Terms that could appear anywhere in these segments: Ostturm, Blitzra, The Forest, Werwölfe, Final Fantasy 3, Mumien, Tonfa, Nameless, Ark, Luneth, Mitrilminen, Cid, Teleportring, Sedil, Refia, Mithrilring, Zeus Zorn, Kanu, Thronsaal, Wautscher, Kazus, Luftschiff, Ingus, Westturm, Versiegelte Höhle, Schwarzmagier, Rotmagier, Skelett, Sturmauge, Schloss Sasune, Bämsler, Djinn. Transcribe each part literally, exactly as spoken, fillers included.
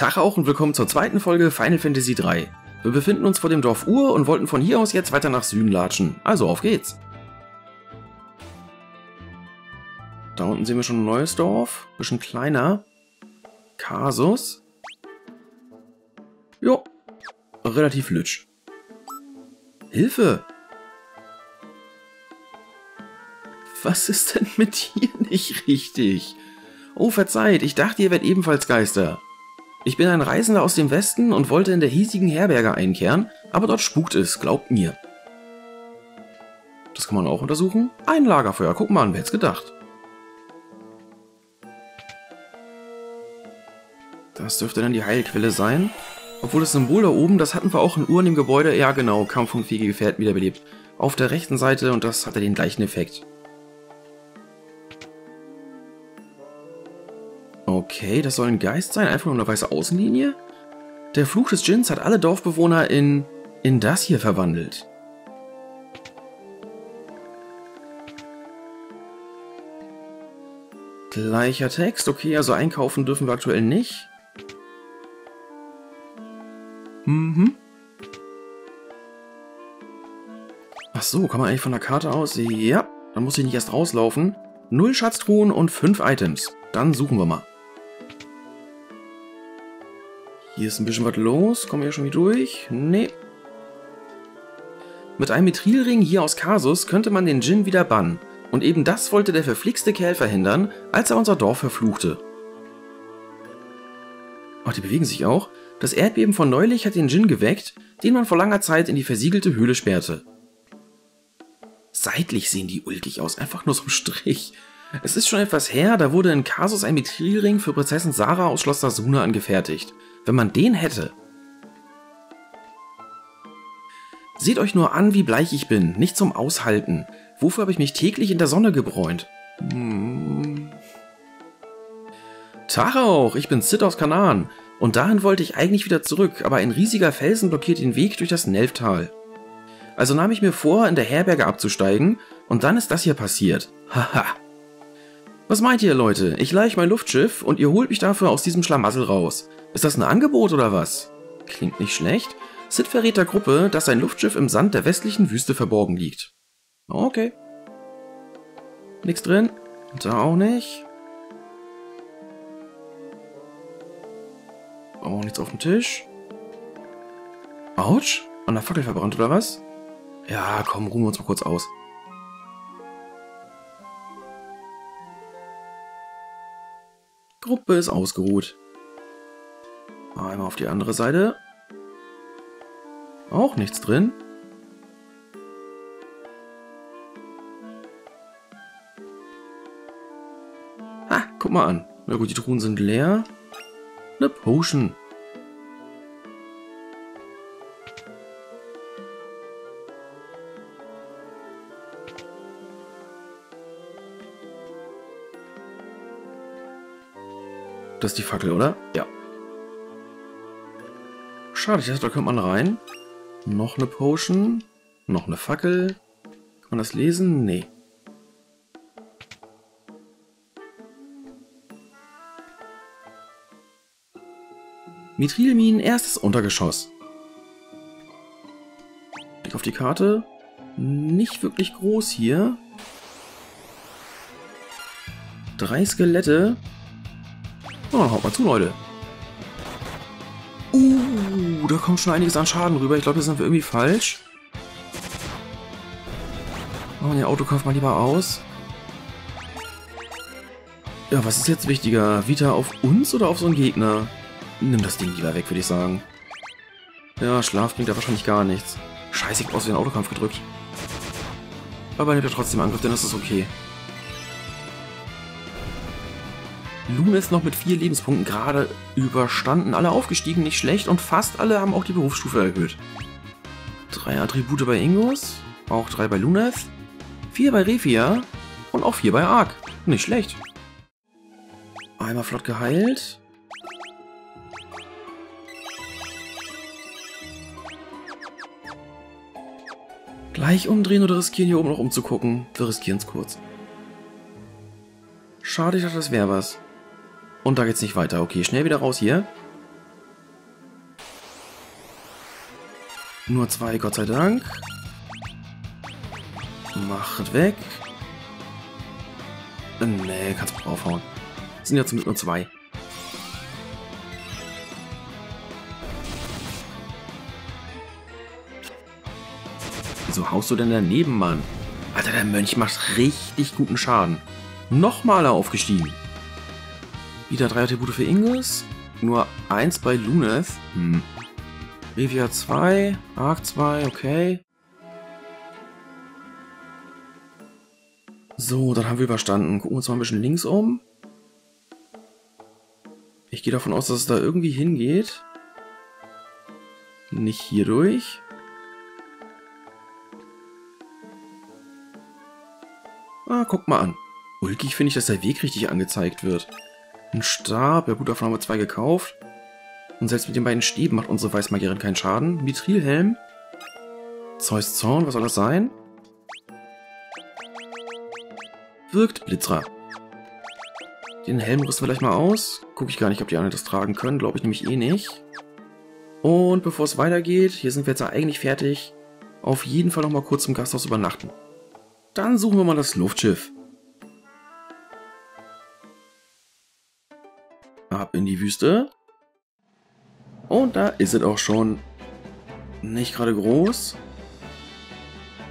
Tag auch und willkommen zur zweiten Folge Final Fantasy drei. Wir befinden uns vor dem Dorf Ur und wollten von hier aus jetzt weiter nach Süden latschen. Also auf geht's! Da unten sehen wir schon ein neues Dorf. Ein bisschen kleiner. Kazus. Jo. Relativ lütsch. Hilfe! Was ist denn mit dir nicht richtig? Oh, verzeiht, ich dachte, ihr wärt ebenfalls Geister. Ich bin ein Reisender aus dem Westen und wollte in der hiesigen Herberge einkehren, aber dort spukt es, glaubt mir. Das kann man auch untersuchen. Ein Lagerfeuer, guck mal an, wer hätte es gedacht. Das dürfte dann die Heilquelle sein. Obwohl das Symbol da oben, das hatten wir auch in Uhren im Gebäude. Ja genau, kampfunfähige Gefährten wiederbelebt. Auf der rechten Seite und das hatte den gleichen Effekt. Okay, das soll ein Geist sein, einfach nur eine weiße Außenlinie. Der Fluch des Djinns hat alle Dorfbewohner in, in das hier verwandelt. Gleicher Text, okay, also einkaufen dürfen wir aktuell nicht. Mhm. Ach so, kann man eigentlich von der Karte aus? Ja, dann muss ich nicht erst rauslaufen. Null Schatztruhen und fünf Items. Dann suchen wir mal. Hier ist ein bisschen was los. Kommen wir hier schon wieder durch? Nee. Mit einem Mithrilring hier aus Kazus könnte man den Djinn wieder bannen. Und eben das wollte der verflixte Kerl verhindern, als er unser Dorf verfluchte. Ach, die bewegen sich auch. Das Erdbeben von neulich hat den Djinn geweckt, den man vor langer Zeit in die versiegelte Höhle sperrte. Seitlich sehen die ulkig aus, einfach nur so ein Strich. Es ist schon etwas her, da wurde in Kazus ein Mithrilring für Prinzessin Sarah aus Schloss Sasune angefertigt. Wenn man den hätte. Seht euch nur an, wie bleich ich bin. Nicht zum Aushalten. Wofür habe ich mich täglich in der Sonne gebräunt? Hm. Tag auch, ich bin Cid aus Kanaren. Und dahin wollte ich eigentlich wieder zurück, aber ein riesiger Felsen blockiert den Weg durch das Nelftal. Also nahm ich mir vor, in der Herberge abzusteigen und dann ist das hier passiert. Haha. Was meint ihr, Leute? Ich leiche mein Luftschiff und ihr holt mich dafür aus diesem Schlamassel raus. Ist das ein Angebot oder was? Klingt nicht schlecht. Cid verrät der Gruppe, dass sein Luftschiff im Sand der westlichen Wüste verborgen liegt. Okay. Nix drin. Da auch nicht. Auch nichts auf dem Tisch. Autsch. An der Fackel verbrannt oder was? Ja, komm, ruhen wir uns mal kurz aus. Gruppe ist ausgeruht. Einmal auf die andere Seite. Auch nichts drin. Ha, guck mal an. Na gut, die Truhen sind leer. Eine Potion. Das ist die Fackel, oder? Ja. Schade, ich dachte, da kommt man rein. Noch eine Potion. Noch eine Fackel. Kann man das lesen? Nee. Mitrilminen, erstes Untergeschoss. Blick auf die Karte. Nicht wirklich groß hier. Drei Skelette. Oh, haut mal zu, Leute. Uh, da kommt schon einiges an Schaden rüber. Ich glaube, das sind wir irgendwie falsch. Machen wir den Autokauf mal lieber aus. Ja, was ist jetzt wichtiger? Vita auf uns oder auf so einen Gegner? Nimm das Ding lieber weg, würde ich sagen. Ja, Schlaf bringt da wahrscheinlich gar nichts. Scheiße, ich hab aus wie ein Autokampf gedrückt. Aber nimmt er trotzdem Angriff, denn das ist okay. Luneth noch mit vier Lebenspunkten gerade überstanden. Alle aufgestiegen, nicht schlecht. Und fast alle haben auch die Berufsstufe erhöht. Drei Attribute bei Ingus. Auch drei bei Luneth. Vier bei Refia. Und auch vier bei Ark. Nicht schlecht. Einmal flott geheilt. Gleich umdrehen oder riskieren, hier oben noch umzugucken? Wir riskieren es kurz. Schade, ich dachte, das wäre was. Und da geht's nicht weiter. Okay, schnell wieder raus hier. Nur zwei, Gott sei Dank. Macht weg. Nee, kannst du draufhauen. Sind ja zum Glück nur zwei. Wieso haust du denn daneben, Mann? Alter, der Mönch macht richtig guten Schaden. Nochmal aufgestiegen. Wieder drei Attribute für Ingus. Nur eins bei Luneth. Hm. Refia zwei, Ark zwei, okay. So, dann haben wir überstanden. Gucken wir uns mal ein bisschen links um. Ich gehe davon aus, dass es da irgendwie hingeht. Nicht hier durch. Ah, guck mal an. Ulkig finde ich, dass der Weg richtig angezeigt wird. Ein Stab, ja gut, davon haben wir zwei gekauft. Und selbst mit den beiden Stäben macht unsere Weißmagierin keinen Schaden. Mitrilhelm. Zeus Zorn, was soll das sein? Wirkt Blitzra. Den Helm rüsten wir gleich mal aus. Gucke ich gar nicht, ob die anderen das tragen können. Glaube ich nämlich eh nicht. Und bevor es weitergeht, hier sind wir jetzt eigentlich fertig. Auf jeden Fall nochmal kurz im Gasthaus übernachten. Dann suchen wir mal das Luftschiff. Ab in die Wüste. Und da ist es auch schon. Nicht gerade groß.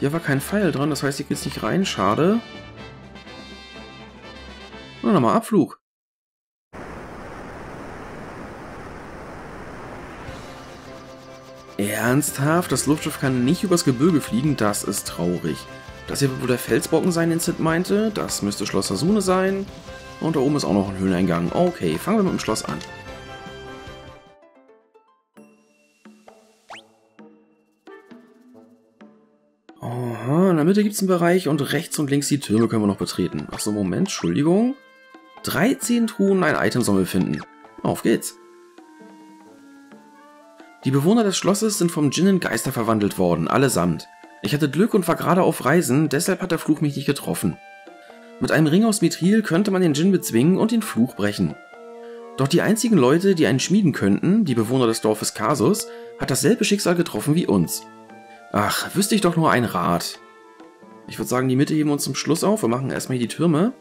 Hier war kein Pfeil dran, das heißt, hier geht's nicht rein. Schade. Nur nochmal Abflug. Ernsthaft? Das Luftschiff kann nicht übers Gebirge fliegen? Das ist traurig. Das hier wird wohl der Felsbrocken sein, den Cid meinte. Das müsste Schloss Sasune sein. Und da oben ist auch noch ein Höhleneingang. Okay, fangen wir mit dem Schloss an. Aha, in der Mitte gibt es einen Bereich und rechts und links die Türme können wir noch betreten. Achso, Moment, Entschuldigung. dreizehn Truhen, ein Item sollen wir finden. Auf geht's. Die Bewohner des Schlosses sind vom Djinn in Geister verwandelt worden, allesamt. Ich hatte Glück und war gerade auf Reisen, deshalb hat der Fluch mich nicht getroffen. Mit einem Ring aus Mithril könnte man den Djinn bezwingen und den Fluch brechen. Doch die einzigen Leute, die einen schmieden könnten, die Bewohner des Dorfes Kazus, hat dasselbe Schicksal getroffen wie uns. Ach, wüsste ich doch nur einen Rat. Ich würde sagen, die Mitte heben wir uns zum Schluss auf. Wir machen erstmal hier die Türme.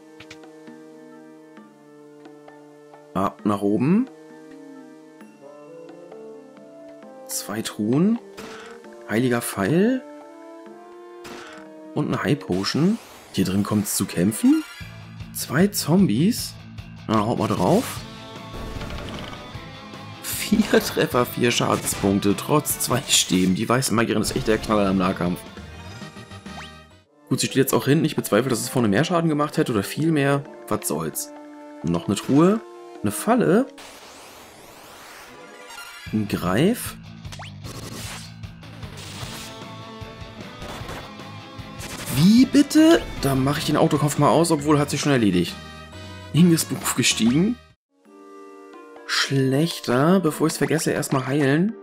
Ab nach oben. Zwei Truhen. Heiliger Pfeil. Und eine High Potion. Hier drin kommt es zu kämpfen. Zwei Zombies. Na, haut mal drauf. Vier Treffer, vier Schadenspunkte, trotz zwei Stäben. Die Weißmagierin ist echt der Knaller im Nahkampf. Gut, sie steht jetzt auch hinten. Ich bezweifle, dass es vorne mehr Schaden gemacht hätte oder viel mehr. Was soll's. Noch eine Truhe. Eine Falle. Ein Greif. Wie bitte? Da mache ich den Autokampf mal aus, obwohl hat sich schon erledigt. Inges Beruf gestiegen. Schlechter. Bevor ich es vergesse, erstmal heilen.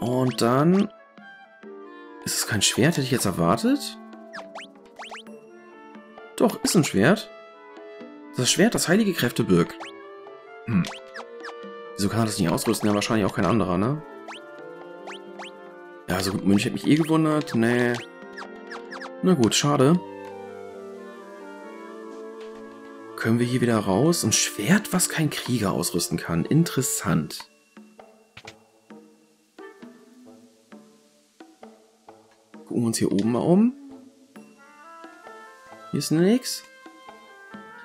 Und dann... Ist es kein Schwert? Hätte ich jetzt erwartet? Doch, ist ein Schwert. Das Schwert, das heilige Kräfte birgt. Hm. Wieso kann er das nicht ausrüsten? Ja, wahrscheinlich auch kein anderer, ne? Ja, so gut, Mönch hätte mich eh gewundert. Nee. Na gut, schade. Können wir hier wieder raus? Ein Schwert, was kein Krieger ausrüsten kann. Interessant. Gucken wir uns hier oben mal um. Hier ist nix.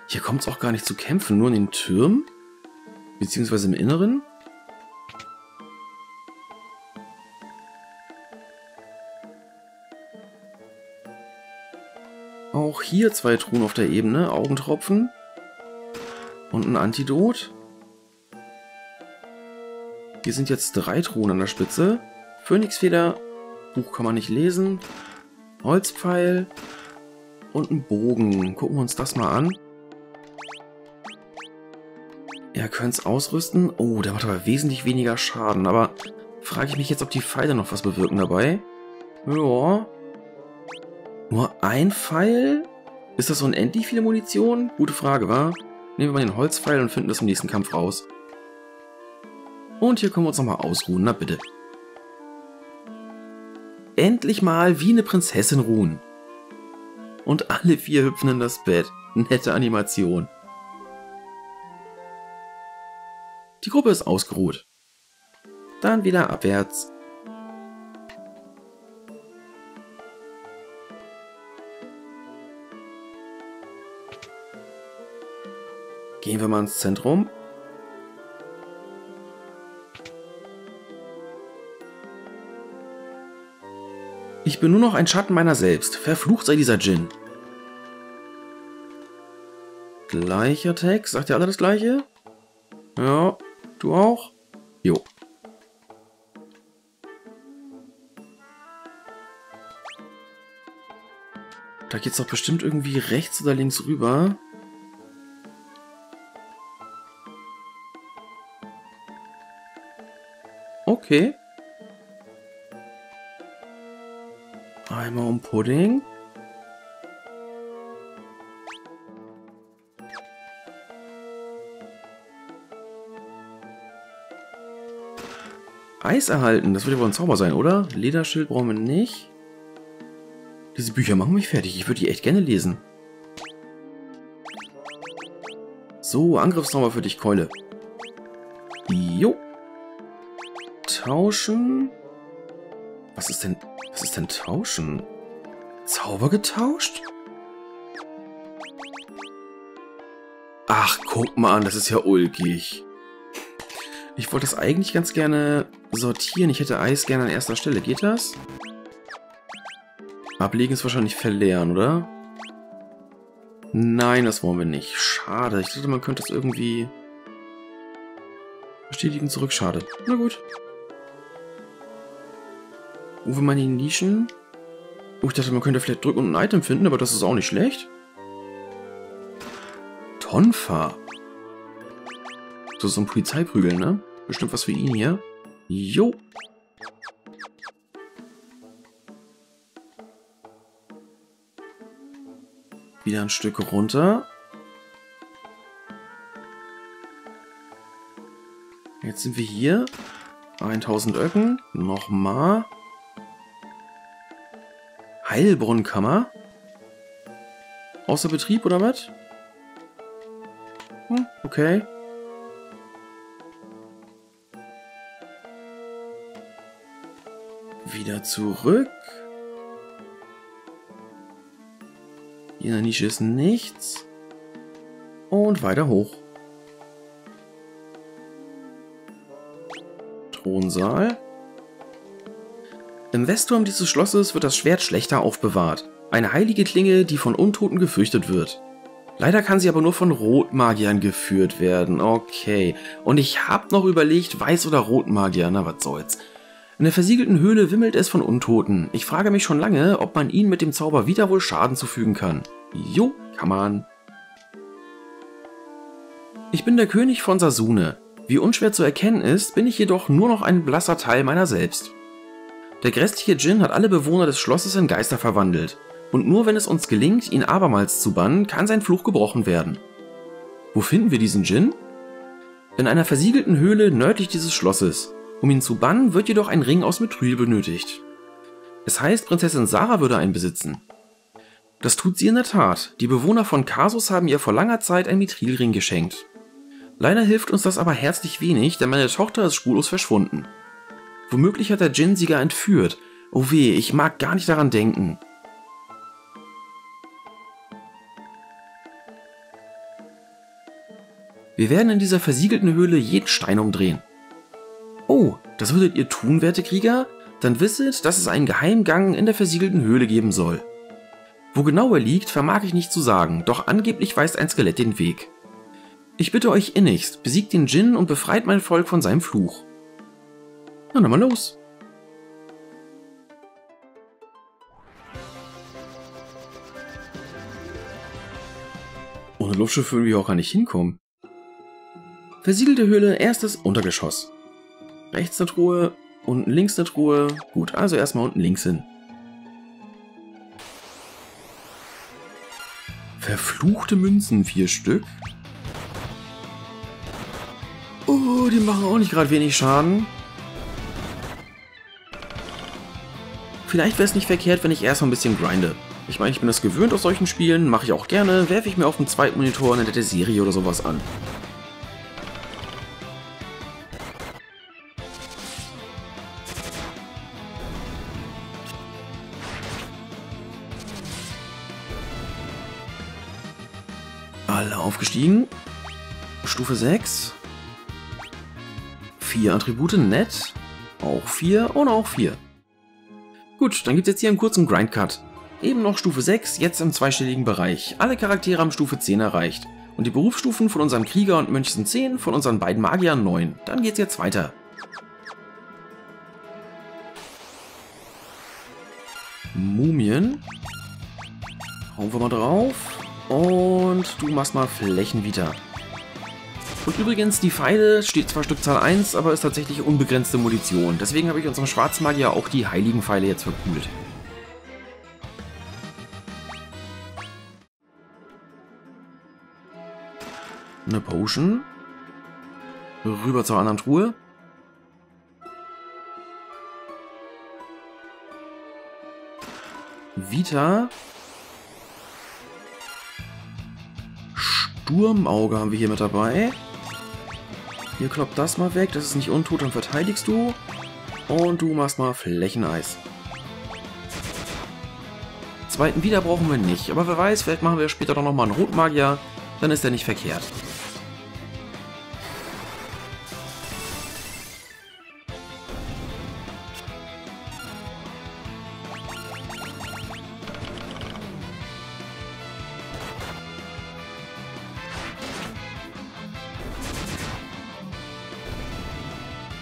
Hier kommt es auch gar nicht zu kämpfen, nur in den Türmen. Beziehungsweise im Inneren. Auch hier zwei Truhen auf der Ebene, Augentropfen und ein Antidot. Hier sind jetzt drei Truhen an der Spitze. Phönixfeder, Buch kann man nicht lesen, Holzpfeil und ein Bogen. Gucken wir uns das mal an. Er könnte es ausrüsten. Oh, der macht aber wesentlich weniger Schaden. Aber frage ich mich jetzt, ob die Pfeile noch was bewirken dabei. Ja... Nur ein Pfeil? Ist das unendlich viele Munition? Gute Frage, wa? Nehmen wir mal den Holzpfeil und finden das im nächsten Kampf raus. Und hier können wir uns nochmal ausruhen, na bitte. Endlich mal wie eine Prinzessin ruhen. Und alle vier hüpfen in das Bett. Nette Animation. Die Gruppe ist ausgeruht. Dann wieder abwärts. Gehen wir mal ins Zentrum. Ich bin nur noch ein Schatten meiner selbst. Verflucht sei dieser Djinn. Gleicher Text. Sagt ihr alle das Gleiche? Ja. Du auch? Jo. Da geht's doch bestimmt irgendwie rechts oder links rüber. Okay. Einmal um Pudding. Eis erhalten, das wird ja wohl ein Zauber sein, oder? Lederschild brauchen wir nicht. Diese Bücher machen mich fertig, ich würde die echt gerne lesen. So, Angriffszauber für dich, Keule. Jo. Tauschen. Was ist denn... Was ist denn tauschen? Zauber getauscht? Ach, guck mal an, das ist ja ulkig. Ich wollte das eigentlich ganz gerne sortieren. Ich hätte Eis gerne an erster Stelle. Geht das? Ablegen ist wahrscheinlich verlernen, oder? Nein, das wollen wir nicht. Schade. Ich dachte, man könnte das irgendwie... Bestätigen zurück. Schade. Na gut. Wo will man die Nischen? Oh, ich dachte, man könnte vielleicht drücken und ein Item finden, aber das ist auch nicht schlecht. Tonfa. So, so ein Polizeiprügel, ne? Bestimmt was für ihn hier. Jo. Wieder ein Stück runter. Jetzt sind wir hier. tausend Öcken. Nochmal. Heilbrunnenkammer? Außer Betrieb, oder was? Hm, okay. Wieder zurück. Hier in der Nische ist nichts. Und weiter hoch. Thronsaal. Im Westturm dieses Schlosses wird das Schwert schlechter aufbewahrt. Eine heilige Klinge, die von Untoten gefürchtet wird. Leider kann sie aber nur von Rotmagiern geführt werden. Okay. Und ich hab noch überlegt, Weiß- oder Rotmagier. Na, was soll's. In der versiegelten Höhle wimmelt es von Untoten. Ich frage mich schon lange, ob man ihnen mit dem Zauber wieder wohl Schaden zufügen kann. Jo, kann man. Ich bin der König von Sasune. Wie unschwer zu erkennen ist, bin ich jedoch nur noch ein blasser Teil meiner selbst. Der grässliche Djinn hat alle Bewohner des Schlosses in Geister verwandelt. Und nur wenn es uns gelingt, ihn abermals zu bannen, kann sein Fluch gebrochen werden. Wo finden wir diesen Djinn? In einer versiegelten Höhle nördlich dieses Schlosses. Um ihn zu bannen, wird jedoch ein Ring aus Mithril benötigt. Es heißt, Prinzessin Sarah würde einen besitzen. Das tut sie in der Tat. Die Bewohner von Kazus haben ihr vor langer Zeit einen Mithrilring geschenkt. Leider hilft uns das aber herzlich wenig, denn meine Tochter ist spurlos verschwunden. Womöglich hat der Djinn sie gar entführt. Oh weh, ich mag gar nicht daran denken. Wir werden in dieser versiegelten Höhle jeden Stein umdrehen. Oh, das würdet ihr tun, werte Krieger? Dann wisset, dass es einen Geheimgang in der versiegelten Höhle geben soll. Wo genau er liegt, vermag ich nicht zu sagen, doch angeblich weist ein Skelett den Weg. Ich bitte euch innigst, besiegt den Djinn und befreit mein Volk von seinem Fluch. Na, dann mal los. Ohne Luftschiff würden wir auch gar nicht hinkommen. Versiegelte Höhle, erstes Untergeschoss. Rechts eine Truhe, unten links eine Truhe. Gut, also erstmal unten links hin. Verfluchte Münzen, vier Stück. Oh, Oh, die machen auch nicht gerade wenig Schaden. Vielleicht wäre es nicht verkehrt, wenn ich erstmal ein bisschen grinde. Ich meine, ich bin das gewöhnt aus solchen Spielen, mache ich auch gerne, werfe ich mir auf dem zweiten Monitor eine nette Serie oder sowas an. Alle aufgestiegen. Stufe sechs. Vier Attribute, nett. Auch vier und auch vier. Gut, dann gibt es jetzt hier einen kurzen Grindcut. Eben noch Stufe sechs, jetzt im zweistelligen Bereich. Alle Charaktere haben Stufe zehn erreicht. Und die Berufsstufen von unserem Krieger und Mönch sind zehn, von unseren beiden Magiern neun. Dann geht's jetzt weiter. Mumien. Hauen wir mal drauf. Und du machst mal Flächenvita. Und übrigens, die Pfeile steht zwar Stückzahl eins, aber ist tatsächlich unbegrenzte Munition. Deswegen habe ich unserem Schwarzmagier auch die heiligen Pfeile jetzt verkugelt. Eine Potion. Rüber zur anderen Truhe. Vita. Sturmauge haben wir hier mit dabei. Hier kloppt das mal weg, das ist nicht untot, dann verteidigst du. Und du machst mal Flächeneis. Zweiten wieder brauchen wir nicht, aber wer weiß, vielleicht machen wir später doch nochmal einen Rotmagier, dann ist der nicht verkehrt.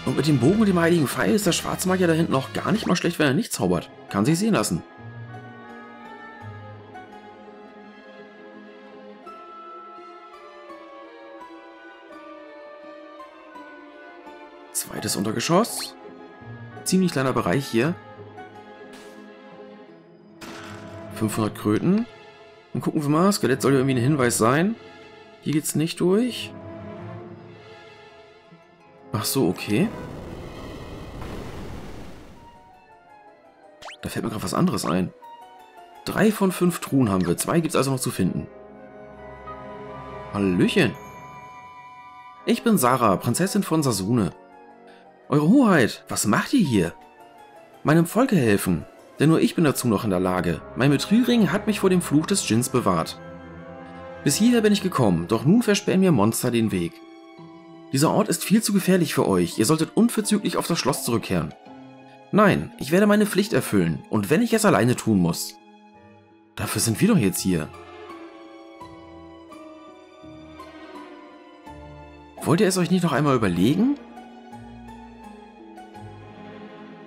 Und mit dem Bogen und dem heiligen Pfeil ist der Schwarzmagier da hinten auch gar nicht mal schlecht, wenn er nicht zaubert. Kann sich sehen lassen. Zweites Untergeschoss. Ziemlich kleiner Bereich hier. fünfhundert Kröten. Dann gucken wir mal. Skelett soll ja irgendwie ein Hinweis sein. Hier geht's nicht durch. Ach so, okay. Da fällt mir gerade was anderes ein. Drei von fünf Truhen haben wir. Zwei gibt es also noch zu finden. Hallöchen. Ich bin Sarah, Prinzessin von Sasune. Eure Hoheit, was macht ihr hier? Meinem Volke helfen, denn nur ich bin dazu noch in der Lage. Mein Mithrilring hat mich vor dem Fluch des Djinns bewahrt. Bis hierher bin ich gekommen, doch nun versperren mir Monster den Weg. Dieser Ort ist viel zu gefährlich für euch, ihr solltet unverzüglich auf das Schloss zurückkehren. Nein, ich werde meine Pflicht erfüllen, und wenn ich es alleine tun muss. Dafür sind wir doch jetzt hier. Wollt ihr es euch nicht noch einmal überlegen?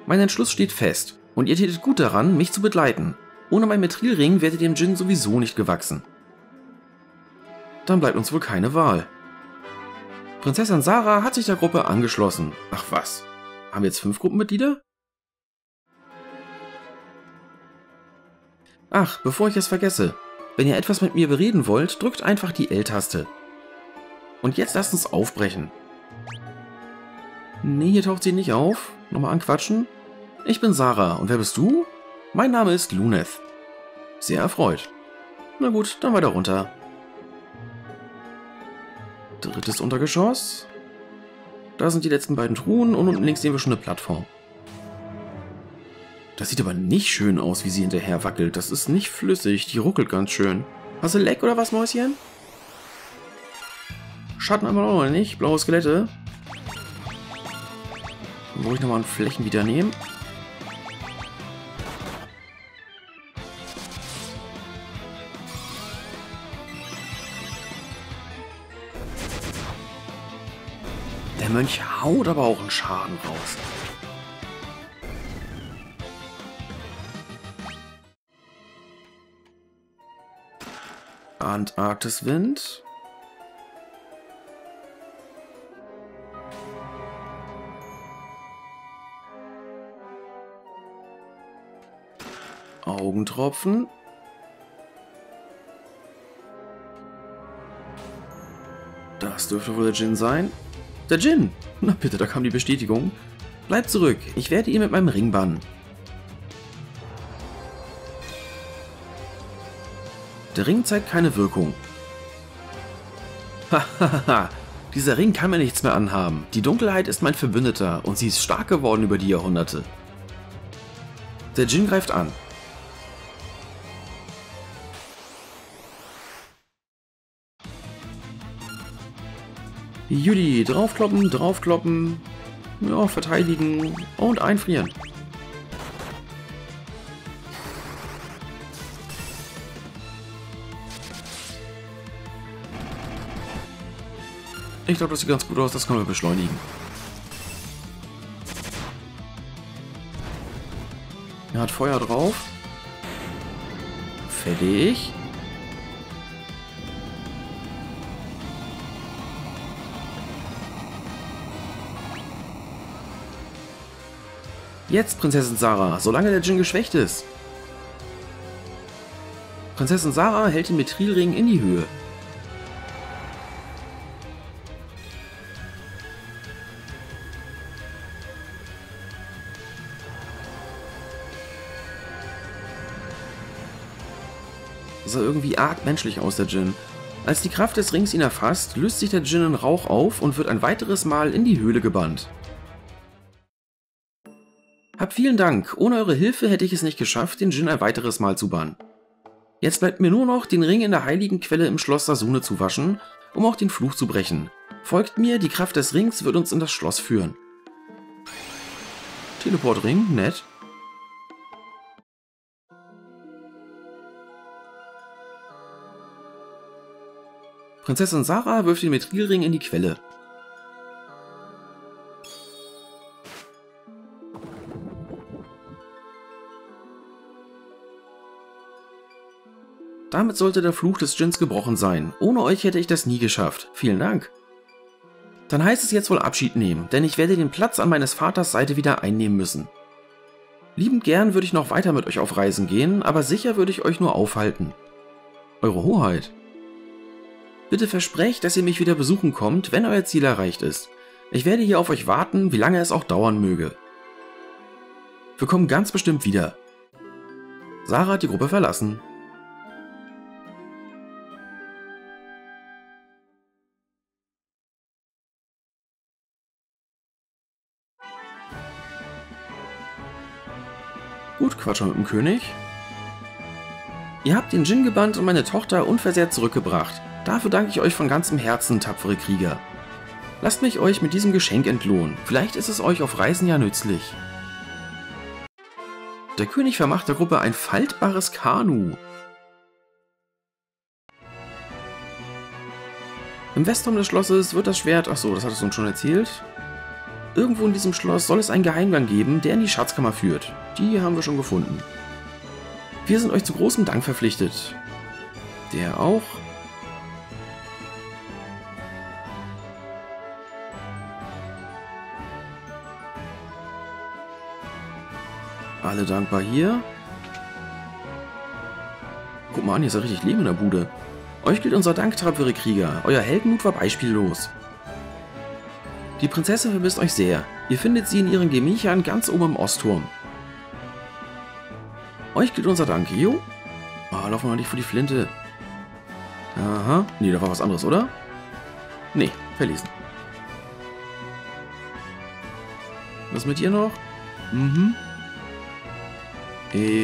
Mein Entschluss steht fest, und ihr tätet gut daran, mich zu begleiten. Ohne meinen Mithrilring wärt ihr dem Djinn sowieso nicht gewachsen. Dann bleibt uns wohl keine Wahl. Prinzessin Sarah hat sich der Gruppe angeschlossen. Ach was, haben wir jetzt fünf Gruppenmitglieder? Ach, bevor ich es vergesse, wenn ihr etwas mit mir bereden wollt, drückt einfach die L-Taste. Und jetzt lasst uns aufbrechen. Nee, hier taucht sie nicht auf. Nochmal anquatschen. Ich bin Sarah und wer bist du? Mein Name ist Luneth. Sehr erfreut. Na gut, dann weiter runter. Drittes Untergeschoss. Da sind die letzten beiden Truhen und unten links sehen wir schon eine Plattform. Das sieht aber nicht schön aus, wie sie hinterher wackelt. Das ist nicht flüssig, die ruckelt ganz schön. Hast du Leck oder was, Mäuschen? Schatten haben wir auch noch nicht, blaue Skelette. Dann muss ich nochmal an Flächen wieder nehmen. Mönch haut aber auch einen Schaden raus. Antarktiswind. Augentropfen. Das dürfte wohl der Djinn sein. Der Djinn! Na bitte, da kam die Bestätigung. Bleib zurück, ich werde ihn mit meinem Ring bannen. Der Ring zeigt keine Wirkung. Hahaha, dieser Ring kann mir nichts mehr anhaben. Die Dunkelheit ist mein Verbündeter und sie ist stark geworden über die Jahrhunderte. Der Djinn greift an. Judy, draufkloppen, draufkloppen, ja, verteidigen und einfrieren. Ich glaube, das sieht ganz gut aus, das können wir beschleunigen. Er hat Feuer drauf. Fertig. Jetzt, Prinzessin Sarah, solange der Djinn geschwächt ist. Prinzessin Sarah hält den Mithrilring in die Höhe. Sah irgendwie arg menschlich aus, der Djinn. Als die Kraft des Rings ihn erfasst, löst sich der Djinn in Rauch auf und wird ein weiteres Mal in die Höhle gebannt. Habt vielen Dank, ohne eure Hilfe hätte ich es nicht geschafft, den Djinn ein weiteres Mal zu bannen. Jetzt bleibt mir nur noch, den Ring in der heiligen Quelle im Schloss Sasune zu waschen, um auch den Fluch zu brechen. Folgt mir, die Kraft des Rings wird uns in das Schloss führen. Teleportring, nett. Prinzessin Sarah wirft den Mithrilring in die Quelle. Damit sollte der Fluch des Djinns gebrochen sein. Ohne euch hätte ich das nie geschafft. Vielen Dank. Dann heißt es jetzt wohl Abschied nehmen, denn ich werde den Platz an meines Vaters Seite wieder einnehmen müssen. Liebend gern würde ich noch weiter mit euch auf Reisen gehen, aber sicher würde ich euch nur aufhalten. Eure Hoheit. Bitte versprecht, dass ihr mich wieder besuchen kommt, wenn euer Ziel erreicht ist. Ich werde hier auf euch warten, wie lange es auch dauern möge. Wir kommen ganz bestimmt wieder. Sarah hat die Gruppe verlassen. Gut, Quatscher mit dem König. Ihr habt den Djinn gebannt und meine Tochter unversehrt zurückgebracht. Dafür danke ich euch von ganzem Herzen, tapfere Krieger. Lasst mich euch mit diesem Geschenk entlohnen. Vielleicht ist es euch auf Reisen ja nützlich. Der König vermacht der Gruppe ein faltbares Kanu. Im Westturm des Schlosses wird das Schwert... Achso, das hattest du uns schon erzählt. Irgendwo in diesem Schloss soll es einen Geheimgang geben, der in die Schatzkammer führt. Die haben wir schon gefunden. Wir sind euch zu großem Dank verpflichtet. Der auch... Alle dankbar hier. Guck mal an, hier ist ja richtig Leben in der Bude. Euch gilt unser Dank, tapfere Krieger. Euer Heldenmut war beispiellos. Die Prinzessin vermisst euch sehr. Ihr findet sie in ihren Gemächern ganz oben im Ostturm. Euch gilt unser Dank, jo. Ah, laufen wir noch nicht vor die Flinte. Aha. Nee, da war was anderes, oder? Nee, verlesen. Was mit ihr noch? Mhm.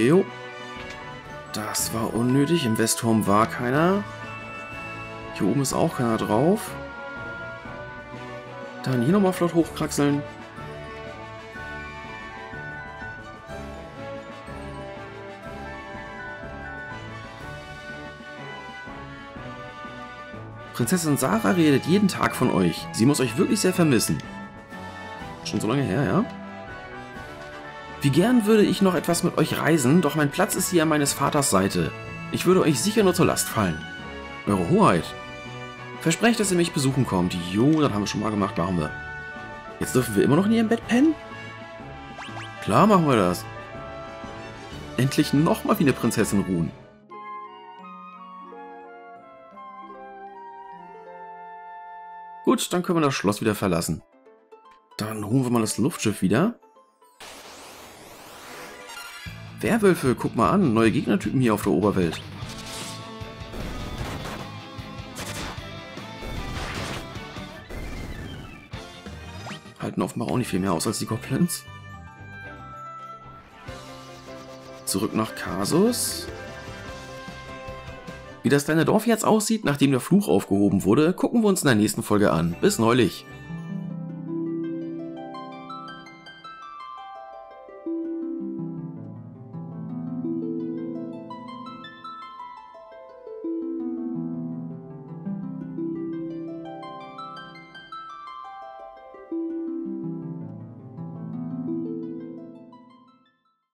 Jo. Das war unnötig. Im Westturm war keiner. Hier oben ist auch keiner drauf. Dann hier nochmal flott hochkraxeln. Prinzessin Sarah redet jeden Tag von euch. Sie muss euch wirklich sehr vermissen. Schon so lange her, ja? Wie gern würde ich noch etwas mit euch reisen, doch mein Platz ist hier an meines Vaters Seite. Ich würde euch sicher nur zur Last fallen. Eure Hoheit. Versprecht, dass ihr mich besuchen kommt. Jo, das haben wir schon mal gemacht, machen wir. Jetzt dürfen wir immer noch in ihrem Bett pennen? Klar machen wir das. Endlich nochmal wie eine Prinzessin ruhen. Gut, dann können wir das Schloss wieder verlassen. Dann holen wir mal das Luftschiff wieder. Werwölfe, guck mal an. Neue Gegnertypen hier auf der Oberwelt. Halten offenbar auch nicht viel mehr aus als die Goblins. Zurück nach Kazus. Wie das kleine Dorf jetzt aussieht, nachdem der Fluch aufgehoben wurde, gucken wir uns in der nächsten Folge an. Bis neulich!